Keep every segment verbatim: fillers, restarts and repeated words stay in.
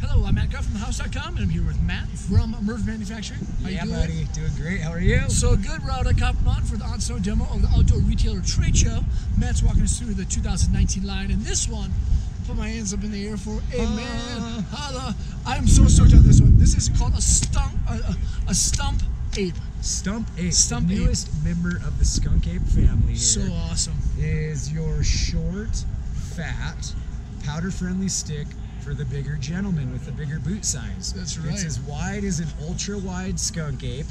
Hello, I'm Matt Guff from the house dot com, and I'm here with Matt from Merge Manufacturing. How yeah, you doing? buddy. Doing great. How are you? So good. We're out at Coppermont for the on-sale demo of the Outdoor Retailer Trade Show. Matt's walking us through the two thousand nineteen line, and this one, I put my hands up in the air for a uh, man. Holla. I'm so stoked on this one. This is called a stump, a, a stump ape. Stump Ape, Stump the newest ape. member of the skunk ape family. Here so awesome. Is your short, fat, powder-friendly stick for the bigger gentleman with the bigger boot size. That's right. It's as wide as an ultra-wide skunk ape,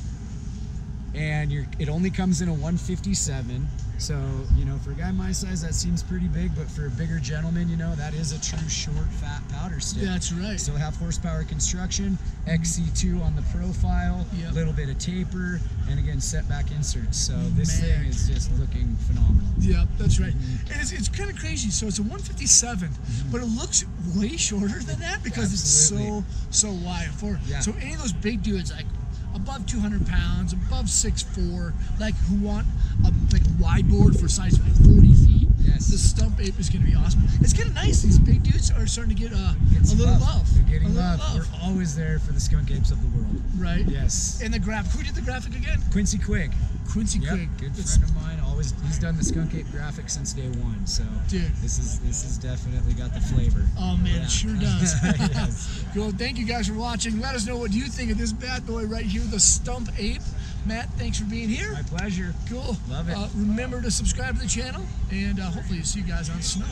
and you're, it only comes in a one fifty-seven. So, you know, for a guy my size, that seems pretty big, but for a bigger gentleman, you know, that is a true short, fat powder stick. That's right. So half horsepower construction, X C two on the profile, a yep. little bit of taper, and again, setback inserts. So this Man. thing is just looking phenomenal. Yep, that's right. Mm-hmm. And it's, it's kind of crazy. So it's a one fifty-seven, mm-hmm. but it looks way shorter than that because Absolutely. it's so, so wide. For, yeah. So any of those big dudes, like, above two hundred pounds, above six foot four, like who want a like wide board for size forty feet. Yes. The Stump Ape is going to be awesome. It's kind of nice. These big dudes are starting to get uh, a little love. love. They're getting a love. love. We're always there for the skunk apes of the world. Right. Yes. And the graphic. Who did the graphic again? Quincy Craig. Quincy yep. Craig. Good it's, friend of mine. Always. He's done the skunk ape graphic since day one. So Dude. this is this has definitely got the flavor. Oh man, yeah. it sure does. Yes. Cool. Thank you guys for watching. Let us know what you think of this bad boy right here, the Stump Ape. Matt, thanks for being here. My pleasure. Cool. Love it. Uh, remember to subscribe to the channel, and uh, hopefully see you guys on snow.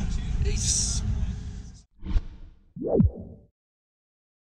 Peace.